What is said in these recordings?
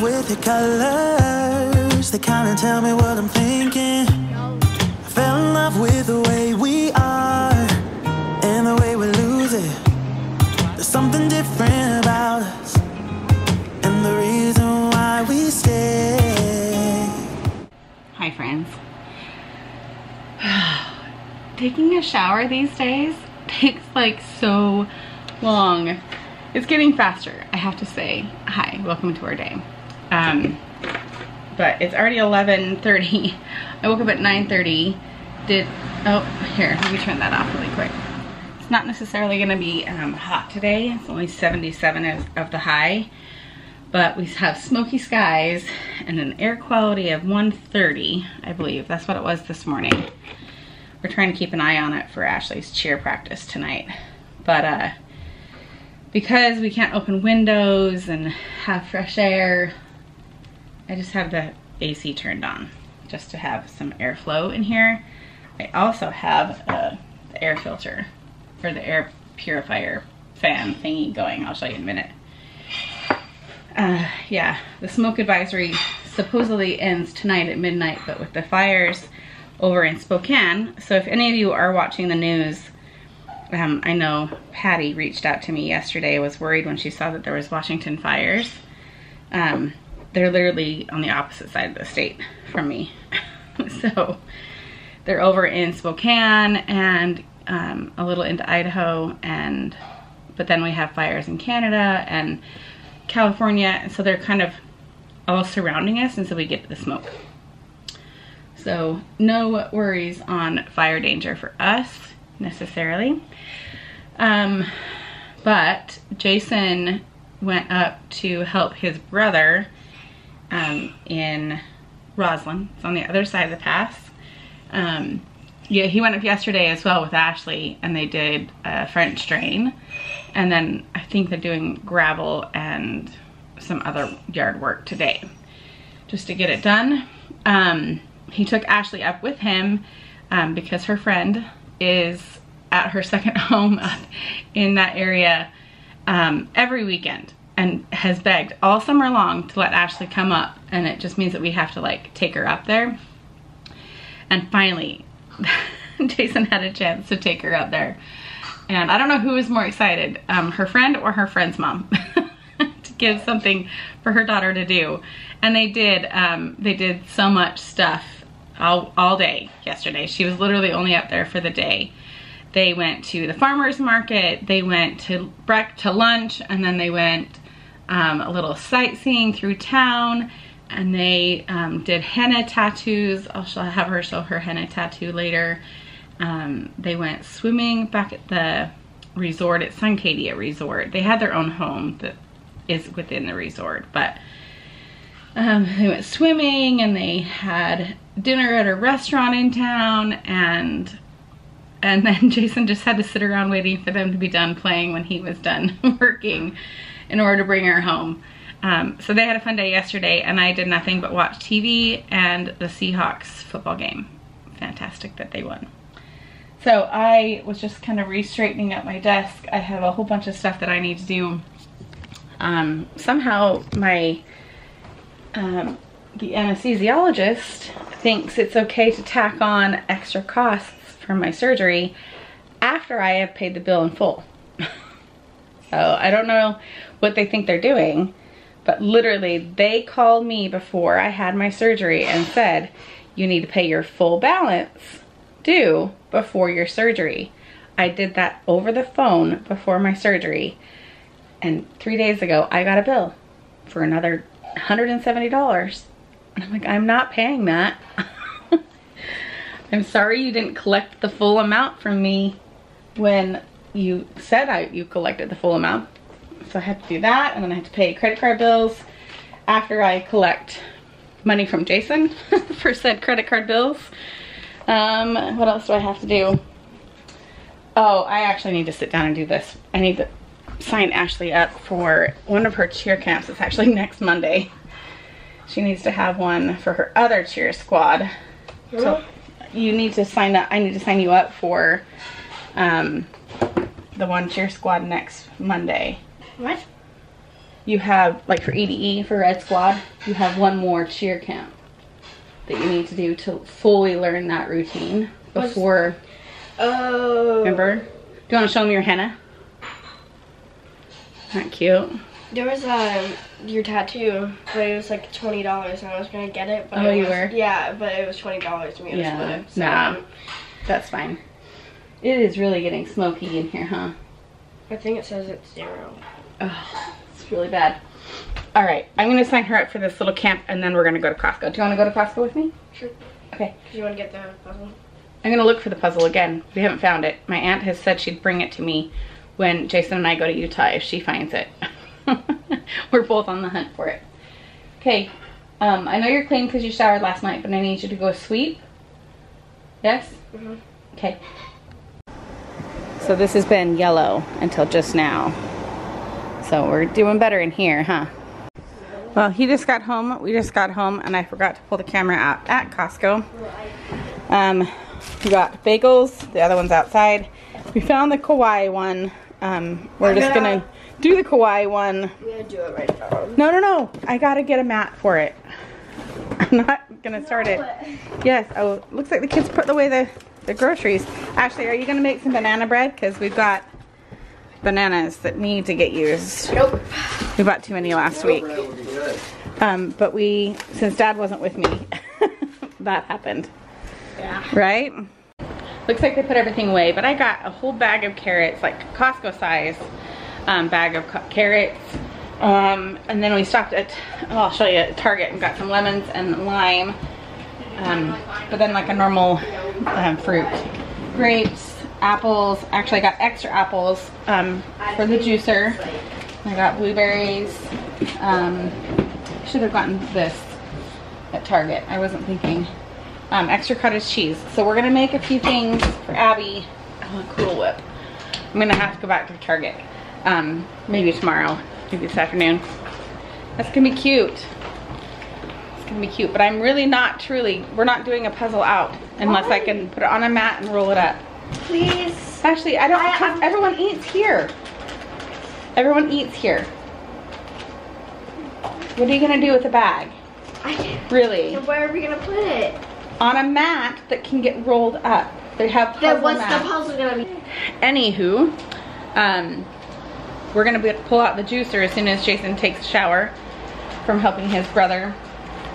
love with your colors. They kind of tell me what I'm thinking. I fell in love with the way we are and the way we lose it. There's something different about us and the reason why we stay. Hi friends. Taking a shower these days takes like so long. It's getting faster, I have to say. Hi, welcome to our day. But it's already 11:30. I woke up at 9:30. Here, let me turn that off really quick. It's not necessarily gonna be hot today. It's only 77 of the high, but we have smoky skies and an air quality of 130, I believe. That's what it was this morning. We're trying to keep an eye on it for Ashley's cheer practice tonight. But because we can't open windows and have fresh air, I just have the AC turned on just to have some airflow in here. I also have the air filter for the air purifier fan thingy going. I'll show you in a minute. Yeah, the smoke advisory supposedly ends tonight at midnight, but with the fires over in Spokane, so if any of you are watching the news, I know Patty reached out to me yesterday, was worried when she saw that there was Washington fires. They're literally on the opposite side of the state from me. So they're over in Spokane and a little into Idaho, and but then we have fires in Canada and California, and so they're kind of all surrounding us, and so we get the smoke. So no worries on fire danger for us necessarily. But Jason went up to help his brother in Roslyn. It's on the other side of the pass. Yeah, he went up yesterday as well with Ashley, and they did a French drain, and then I think they're doing gravel and some other yard work today just to get it done. He took Ashley up with him because her friend is at her second home up in that area every weekend, and has begged all summer long to let Ashley come up, and it just means that we have to like take her up there. And finally Jason had a chance to take her up there, and I don't know who was more excited, her friend or her friend's mom, to give something for her daughter to do. And they did so much stuff all day yesterday. She was literally only up there for the day. They went to the farmer's market, they went to lunch, and then they went a little sightseeing through town, and they did henna tattoos. I'll have her show her henna tattoo later. They went swimming back at the resort at Suncadia Resort. They had their own home that is within the resort, but they went swimming, and they had dinner at a restaurant in town, and then Jason just had to sit around waiting for them to be done playing when he was done working in order to bring her home. So they had a fun day yesterday, and I did nothing but watch TV and the Seahawks football game. Fantastic that they won. So I was just kind of re-straightening up my desk. I have a whole bunch of stuff that I need to do. Somehow my the anesthesiologist thinks it's okay to tack on extra costs for my surgery after I have paid the bill in full. So I don't know what they think they're doing, but literally they called me before I had my surgery and said, you need to pay your full balance due before your surgery. I did that over the phone before my surgery, and 3 days ago I got a bill for another $170. And I'm like, I'm not paying that. I'm sorry you didn't collect the full amount from me when you said you collected the full amount. So I had to do that, and then I had to pay credit card bills after I collect money from Jason for said credit card bills. What else do I have to do? Oh, I actually need to sit down and do this. I need to sign Ashley up for one of her cheer camps. It's actually next Monday. She needs to have one for her other cheer squad. So you need to sign up. I need to sign you up for the one cheer squad next Monday. What? you have, like for EDE, for Red Squad, you have one more cheer camp that you need to do to fully learn that routine before. Oh. Remember? Do you want to show them your henna? Isn't that cute? There was your tattoo, but it was like $20 and I was going to get it. But oh, you were? Yeah, but it was $20 and we had to split it. So. Nah, that's fine. It is really getting smoky in here, huh? I think it says it's 0. Oh, it's really bad. All right, I'm going to sign her up for this little camp and then we're going to go to Costco. Do you want to go to Costco with me? Sure. Okay. Do you want to get the puzzle? I'm going to look for the puzzle again. We haven't found it. My aunt has said she'd bring it to me when Jason and I go to Utah if she finds it. We're both on the hunt for it. Okay, I know you're clean because you showered last night, but I need you to go sweep. Yes? Mm-hmm. Okay. So this has been yellow until just now. So we're doing better in here, huh? Well, he just got home. We just got home, and I forgot to pull the camera out at Costco. We got bagels. The other one's outside. We found the kawaii one. We're just going to do the kawaii one. I'm going to do it right now. No, no, no. I got to get a mat for it. I'm not going to start it. Yes. Oh, looks like the kids put away the groceries. Ashley, are you going to make some banana bread? Because we've got bananas that need to get used. Nope. We bought too many last week. But we, since Dad wasn't with me, that happened. Yeah. Right? Looks like they put everything away, but I got a whole bag of carrots, like Costco size bag of carrots. And then we stopped at, oh, I'll show you, Target, and got some lemons and lime. But then like a normal fruit. Grapes, apples. Actually, I got extra apples for the juicer. I got blueberries. Should have gotten this at Target. I wasn't thinking. Extra cottage cheese. So we're gonna make a few things for Abby. Oh, a Cool Whip. I'm gonna have to go back to Target. Maybe tomorrow, maybe this afternoon. That's gonna be cute. It's gonna be cute, but I'm really not truly, we're not doing a puzzle out unless I can put it on a mat and roll it up. Please. Actually, I don't, because everyone eats here. Everyone eats here. What are you gonna do with the bag? I can't. Really? So where are we gonna put it? On a mat that can get rolled up. They have puzzle mats. The puzzle gonna be? Anywho, we're gonna pull out the juicer as soon as Jason takes a shower from helping his brother,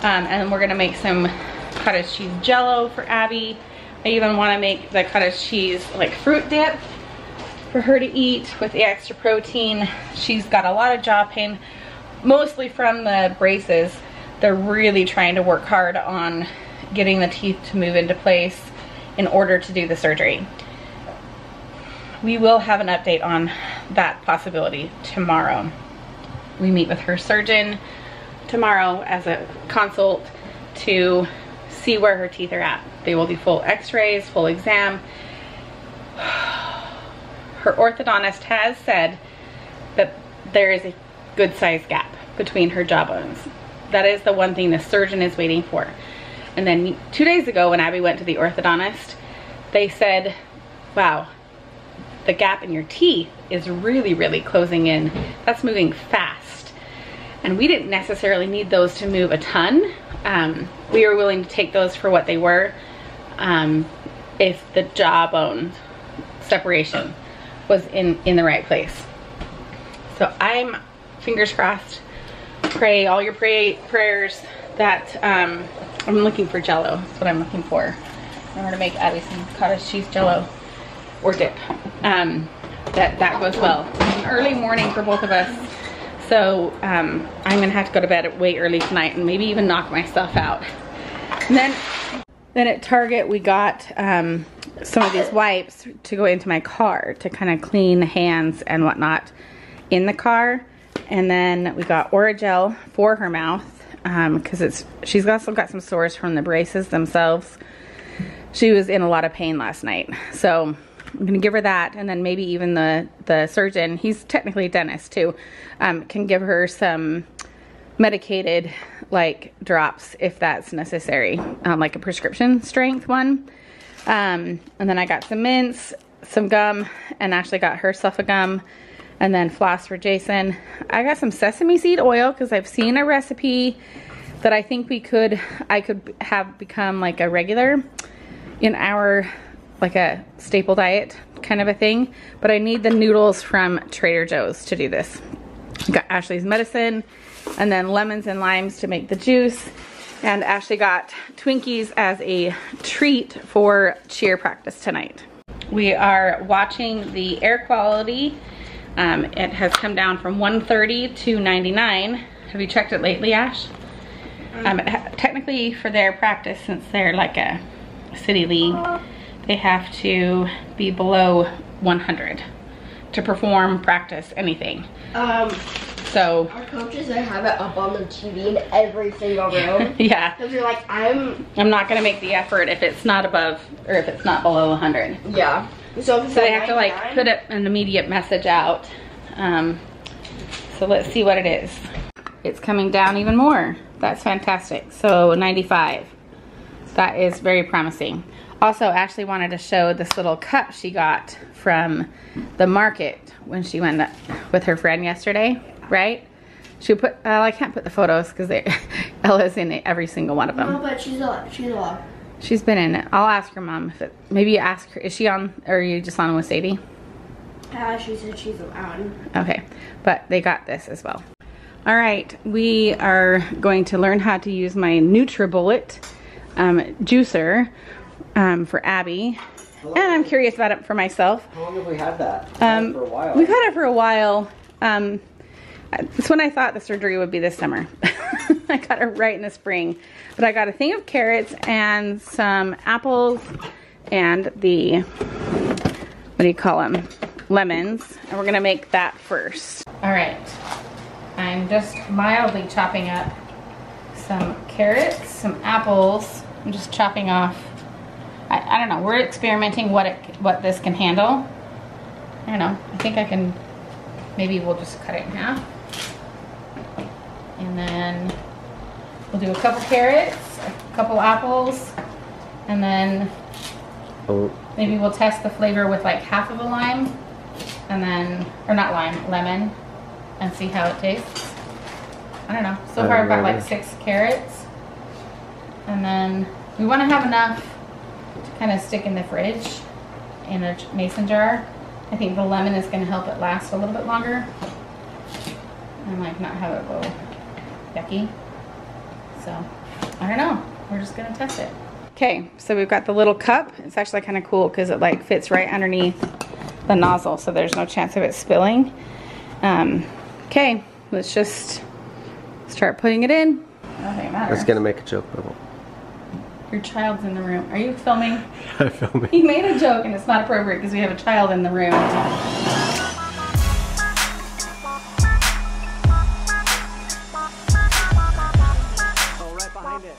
and we're gonna make some cottage cheese jello for Abby. I even want to make the cottage cheese like fruit dip for her to eat with the extra protein. She's got a lot of jaw pain, mostly from the braces. They're really trying to work hard on getting the teeth to move into place in order to do the surgery. We will have an update on that possibility tomorrow. We meet with her surgeon tomorrow as a consult to see where her teeth are at. They will do full x-rays, full exam. Her orthodontist has said that there is a good size gap between her jawbones. That is the one thing the surgeon is waiting for. And then 2 days ago when Abby went to the orthodontist, they said, wow, the gap in your teeth is really, really closing in. That's moving fast. And we didn't necessarily need those to move a ton. We were willing to take those for what they were if the jawbone separation was in the right place. So I'm, fingers crossed, pray all your prayers that... I'm looking for jello. That's what I'm looking for. I'm going to make Abby some cottage cheese jello or dip. That goes well. It's an early morning for both of us. So I'm going to have to go to bed way early tonight and maybe even knock myself out. And then at Target we got some of these wipes to go into my car to kind of clean hands and whatnot in the car. And then we got Orajel for her mouth. Because she's also got some sores from the braces themselves. She was in a lot of pain last night, so I'm gonna give her that, and then maybe even the surgeon, he's technically a dentist too, can give her some medicated like drops if that's necessary, like a prescription strength one. And then I got some mints, some gum, and Ashley got herself a gum. and then floss for Jason. I got some sesame seed oil because I've seen a recipe that I think I could have become like a regular in our, like a staple diet kind of a thing. But I need the noodles from Trader Joe's to do this. Got Ashley's medicine and then lemons and limes to make the juice. And Ashley got Twinkies as a treat for cheer practice tonight. We are watching the air quality. It has come down from 130 to 99. Have you checked it lately, Ash? Technically for their practice, since they're like a city league, they have to be below 100 to perform, practice, anything. So our coaches, they have it up on the TV in every single room. Yeah. Because you're like, I'm not gonna make the effort if it's not above, or if it's not below 100. Yeah. So they have to like put an immediate message out. So let's see what it is. It's coming down even more. That's fantastic. So 95. That is very promising. Also, Ashley wanted to show this little cup she got from the market when she went up with her friend yesterday, right? She put, I can't put the photos because Ella's in every single one of them. No, but she's alive. She's been in it. I'll ask her mom if it, maybe ask her, is she on, or are you just on with Sadie? She said she's on. Okay, but they got this as well. All right, we are going to learn how to use my NutriBullet juicer for Abby. And I'm curious about it for myself. How long have we had that? For a while. We've had it for a while. It's when I thought the surgery would be this summer. I got it right in the spring. But I got a thing of carrots and some apples and the, what do you call them? Lemons. And we're gonna make that first. All right. I'm just mildly chopping up some carrots, some apples. I'm just chopping off. I don't know. We're experimenting what this can handle. I don't know. I think I can. Maybe we'll just cut it in half, and then we'll do a couple carrots, a couple apples, and then maybe we'll test the flavor with like half of a lime, and then lemon. And see how it tastes. I don't know. So far I've got like 6 carrots. And then we want to have enough to kind of stick in the fridge in a mason jar. I think the lemon is going to help it last a little bit longer. And like not have it go yucky. So I don't know. We're just going to test it. Okay. So we've got the little cup. It's actually kind of cool because it like fits right underneath the nozzle. So there's no chance of it spilling. Okay, let's just start putting it in. Nothing matters. I was gonna make a joke, but I won't. Your child's in the room. Are you filming? I'm filming. He made a joke and it's not appropriate because we have a child in the room. Oh, right behind it.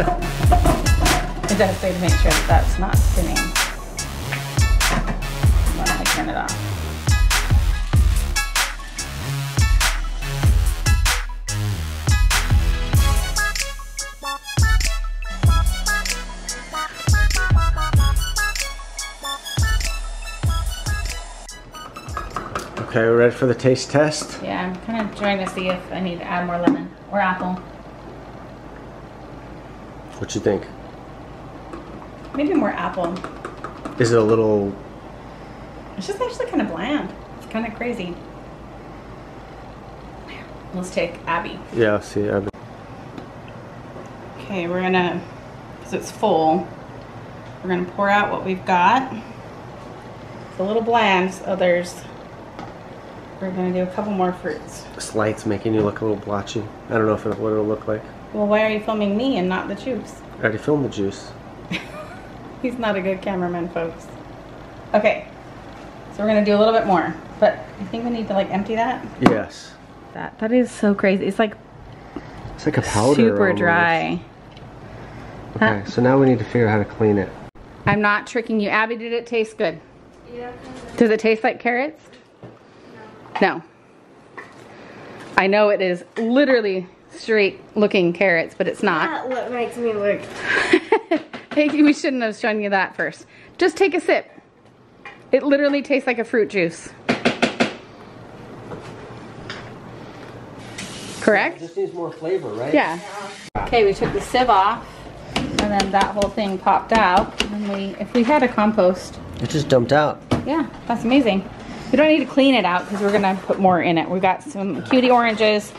It does say to make sure that that's not spinning once I turn it off. Okay, we're ready for the taste test? Yeah, I'm kind of trying to see if I need to add more lemon or apple. What you think? Maybe more apple. Is it a little? It's just actually kind of bland. It's kind of crazy. Let's take Abby. Yeah, I'll see Abby. Okay, we're gonna, because it's full, we're gonna pour out what we've got. It's a little bland, so we're gonna do a couple more fruits. This light's making you look a little blotchy. I don't know what it'll look like. Well, why are you filming me and not the juice? I already filmed the juice. He's not a good cameraman, folks. Okay, so we're gonna do a little bit more, but I think we need to like empty that. Yes. That is so crazy. It's like a powder. Super almost. Dry. Okay, so now we need to figure out how to clean it. I'm not tricking you. Abby, did it taste good? Yeah. Does it taste like carrots? No. No. I know it is literally straight looking carrots, but it's not. That's what makes me work. Hey, we shouldn't have shown you that first. Just take a sip. It literally tastes like a fruit juice. Correct? It just needs more flavor, right? Yeah. Okay, we took the sieve off, and then that whole thing popped out. And if we had a compost. It just dumped out. Yeah, that's amazing. We don't need to clean it out because we're gonna put more in it. We've got some cutie oranges,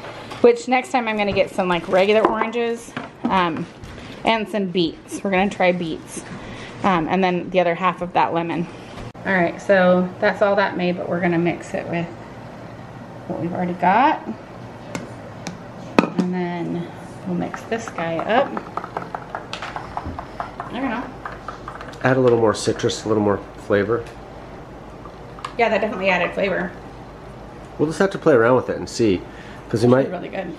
which next time I'm gonna get some like regular oranges and some beets. We're gonna try beets. And then the other half of that lemon. All right, so that's all that made, but we're gonna mix it with what we've already got. And then we'll mix this guy up. I don't know. Add a little more citrus, a little more flavor. Yeah, that definitely added flavor. We'll just have to play around with it and see, because we might. Really good.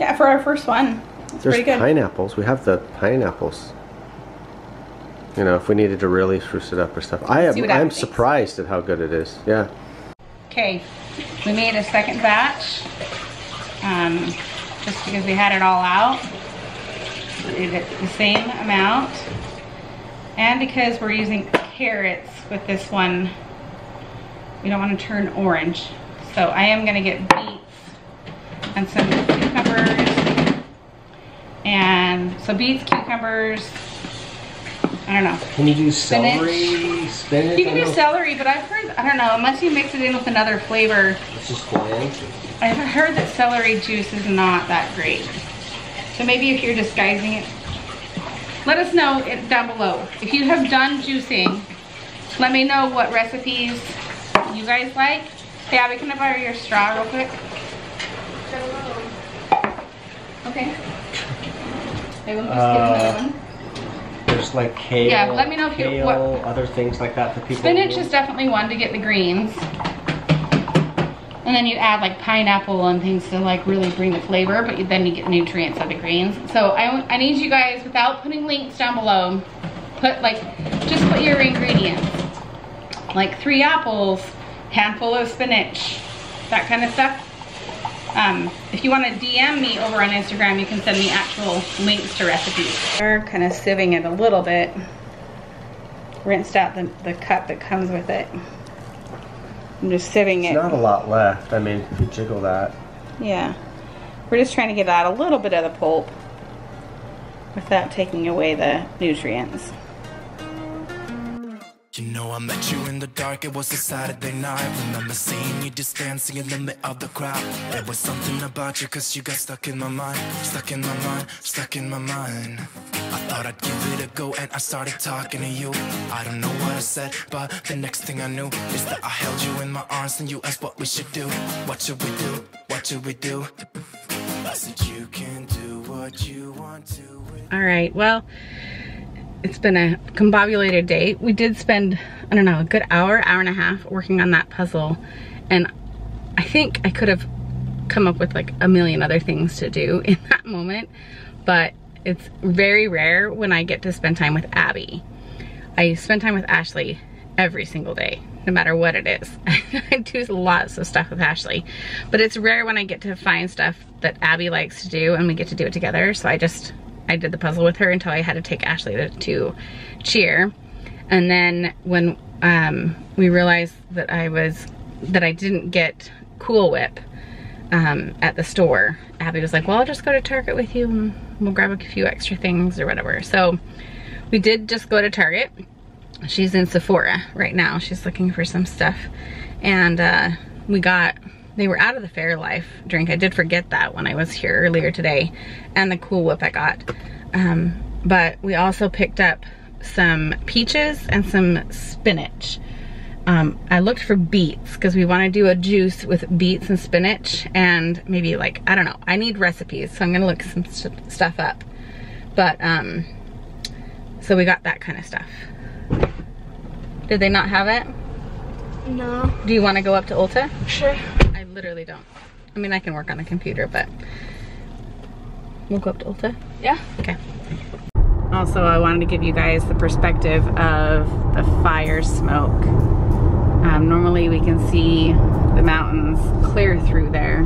Yeah, for our first one, it's pretty good. There's pineapples. We have the pineapples. You know, if we needed to really spruce it up or stuff. I'm surprised at how good it is. Yeah. Okay, we made a second batch. Just because we had it all out, leave it the same amount, and because we're using carrots with this one, we don't want to turn orange. So I am going to get beets and some cucumbers, and so beets, cucumbers. I don't know. Can you do celery? Spinach? You can do celery, but I've heard, I don't know, unless you mix it in with another flavor. It's just bland. I've heard that celery juice is not that great. So maybe if you're disguising it, let us know down below. If you have done juicing, let me know what recipes you guys like. Hey, Abby, can I borrow your straw real quick? Okay. Maybe we'll just get another one. There's like kale, yeah, let me know if kale, other things like that for people. Spinach is definitely one to get the greens. And then you add like pineapple and things to like really bring the flavor, but then you get nutrients of the greens. So I need you guys, without putting links down below, just put your ingredients. Like 3 apples, handful of spinach, that kind of stuff. If you want to DM me over on Instagram, you can send me actual links to recipes. We're kind of sieving it a little bit. Rinsed out the cup that comes with it. I'm just sieving it. There's not a lot left. I mean, if you jiggle that. Yeah. We're just trying to get out a little bit of the pulp without taking away the nutrients. You know I met you in the dark, it was a Saturday night. Remember seeing you just dancing in the middle of the crowd. There was something about you, cause you got stuck in my mind. Stuck in my mind, stuck in my mind. I thought I'd give it a go and I started talking to you. I don't know what I said, but the next thing I knew is that I held you in my arms and you asked what we should do. What should we do? What should we do? I said you can do what you want to. Alright, well, it's been a combobulated day. We did spend, I don't know, a good hour, hour and a half working on that puzzle. And I think I could have come up with like a million other things to do in that moment. But it's very rare when I get to spend time with Abby. I spend time with Ashley every single day, no matter what it is. I do lots of stuff with Ashley. But it's rare when I get to find stuff that Abby likes to do and we get to do it together. So I did the puzzle with her until I had to take Ashley to cheer. And then when we realized that I didn't get Cool Whip at the store, Abby was like, well, I'll just go to Target with you and we'll grab a few extra things or whatever. So we did just go to Target. She's in Sephora right now. She's looking for some stuff. And they were out of the Fairlife drink. I did forget that when I was here earlier today, and the Cool Whip I got. But we also picked up some peaches and some spinach. I looked for beets because we want to do a juice with beets and spinach and maybe, like, I don't know, I need recipes, so I'm gonna look some stuff up. But so we got that kind of stuff. Did they not have it? No. Do you want to go up to Ulta? Sure. I literally don't. I mean, I can work on a computer, but we'll go up to Ulta. Yeah. Okay. Also, I wanted to give you guys the perspective of the fire smoke. Normally we can see the mountains clear through there,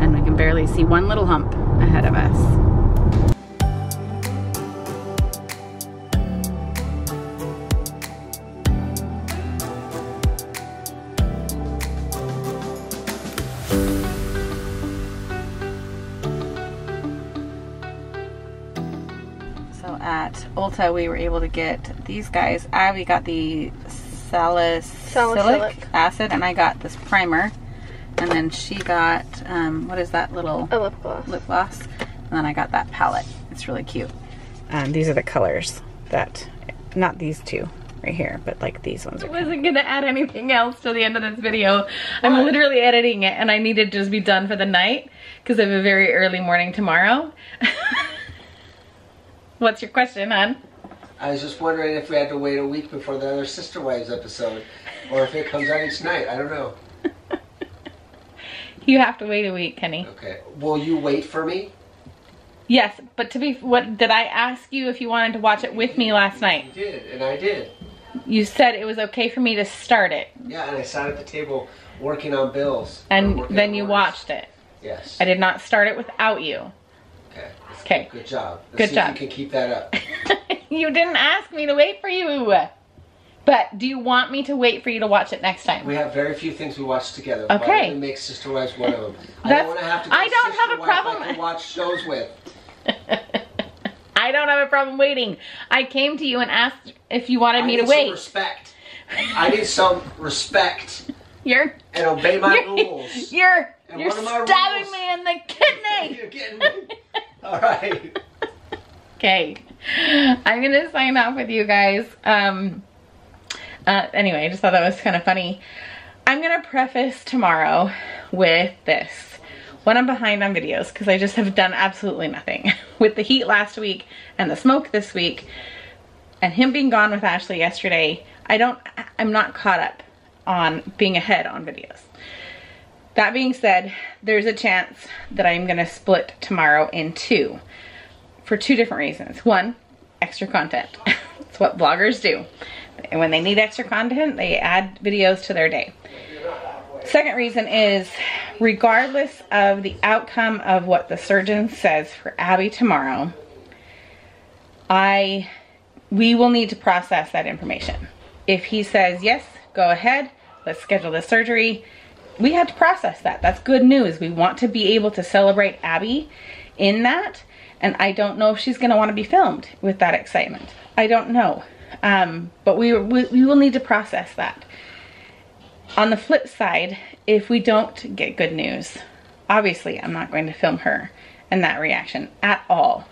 and we can barely see one little hump ahead of us. Ulta, we were able to get these guys. Abby got the salicylic acid, and I got this primer, and then she got what is that little lip gloss, and then I got that palette. It's really cute. These are the colors that, not these two right here, but like these ones. I wasn't gonna add anything else to the end of this video. What? I'm literally editing it, and I need to just be done for the night because I have a very early morning tomorrow. What's your question, hon? I was just wondering if we had to wait a week before the other Sister Wives episode, or if it comes out each night. I don't know. You have to wait a week, Kenny. Okay. Will you wait for me? Yes, but what did I ask you if you wanted to watch it with me last night? You did, and I did. You said it was okay for me to start it. Yeah, and I sat at the table working on bills. And then you watched it. Yes. I did not start it without you. Okay. Good job. Let's see if you can keep that up. You didn't ask me to wait for you. But do you want me to wait for you to watch it next time? We have very few things we watch together. Okay. Why don't we make Sister Wives one of them? I don't want to have to. I don't have a problem. I can watch shows with. I don't have a problem waiting. I came to you and asked if you wanted me to wait. I need some respect. I need some respect. And obey my rules. You're stabbing me in the kidney. You're getting me. All right. Okay. I'm going to sign off with you guys. Anyway, I just thought that was kind of funny. I'm going to preface tomorrow with this. When I'm behind on videos, because I just have done absolutely nothing. With the heat last week and the smoke this week and him being gone with Ashley yesterday, I'm not caught up on being ahead on videos. That being said, there's a chance that I'm gonna split tomorrow in two for two different reasons. One, extra content. It's what bloggers do. And when they need extra content, they add videos to their day. Second reason is, regardless of the outcome of what the surgeon says for Abby tomorrow, we will need to process that information. If he says, yes, go ahead, let's schedule the surgery, we have to process that. That's good news. We want to be able to celebrate Abby in that. And I don't know if she's going to want to be filmed with that excitement. I don't know. But we will need to process that. On the flip side, if we don't get good news, obviously I'm not going to film her and that reaction at all.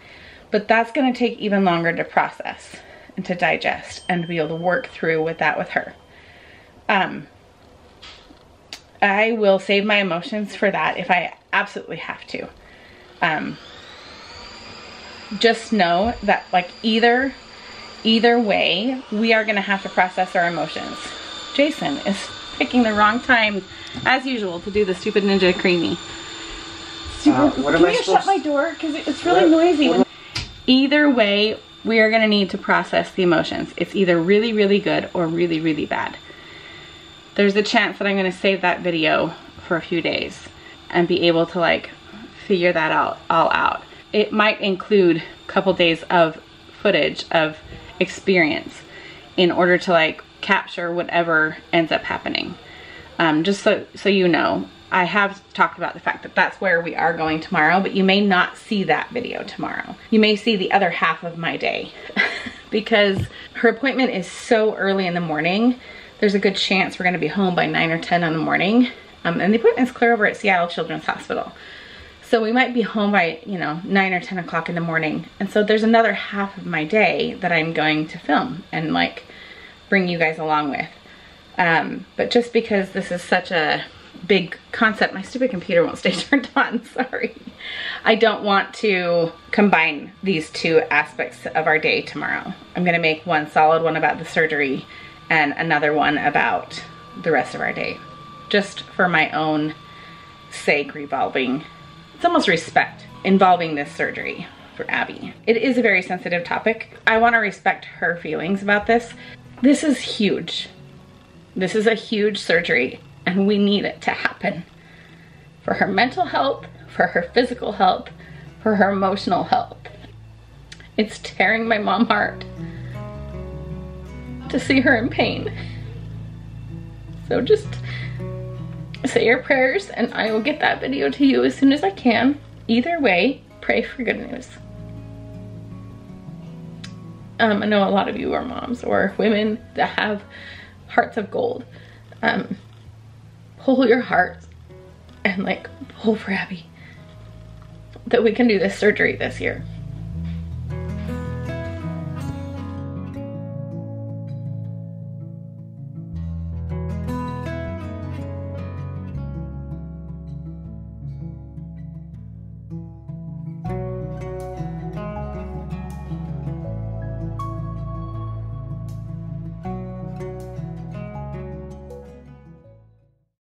But that's going to take even longer to process and to digest and be able to work through with that with her. I will save my emotions for that if I absolutely have to. Just know that, like, either way, we are going to have to process our emotions. Jason is picking the wrong time, as usual, to do the stupid ninja creamy. Can you shut my door? Because it's really noisy. Either way, we are going to need to process the emotions. It's either really, really good or really, really bad. There's a chance that I'm going to save that video for a few days and be able to, like, figure that all out. It might include a couple days of footage of experience in order to, like, capture whatever ends up happening. Just so you know, I have talked about the fact that that's where we are going tomorrow, but you may not see that video tomorrow. You may see the other half of my day because her appointment is so early in the morning. There's a good chance we're going to be home by 9 or 10 in the morning. And the appointment's clear over at Seattle Children's Hospital. So we might be home by, you know, 9 or 10 o'clock in the morning. And so there's another half of my day that I'm going to film and, like, bring you guys along with. But just because this is such a big concept, my stupid computer won't stay turned on, sorry. I don't want to combine these two aspects of our day tomorrow. I'm gonna make one solid one about the surgery and another one about the rest of our day. Just for my own sake revolving, it's almost respect involving this surgery for Abby. It is a very sensitive topic. I wanna respect her feelings about this. This is huge. This is a huge surgery. And we need it to happen for her mental health, for her physical health, for her emotional health. It's tearing my mom apart to see her in pain. So just say your prayers and I will get that video to you as soon as I can. Either way, pray for good news. I know a lot of you are moms or women that have hearts of gold. Pull your heart and like pull for Abby that we can do this surgery this year.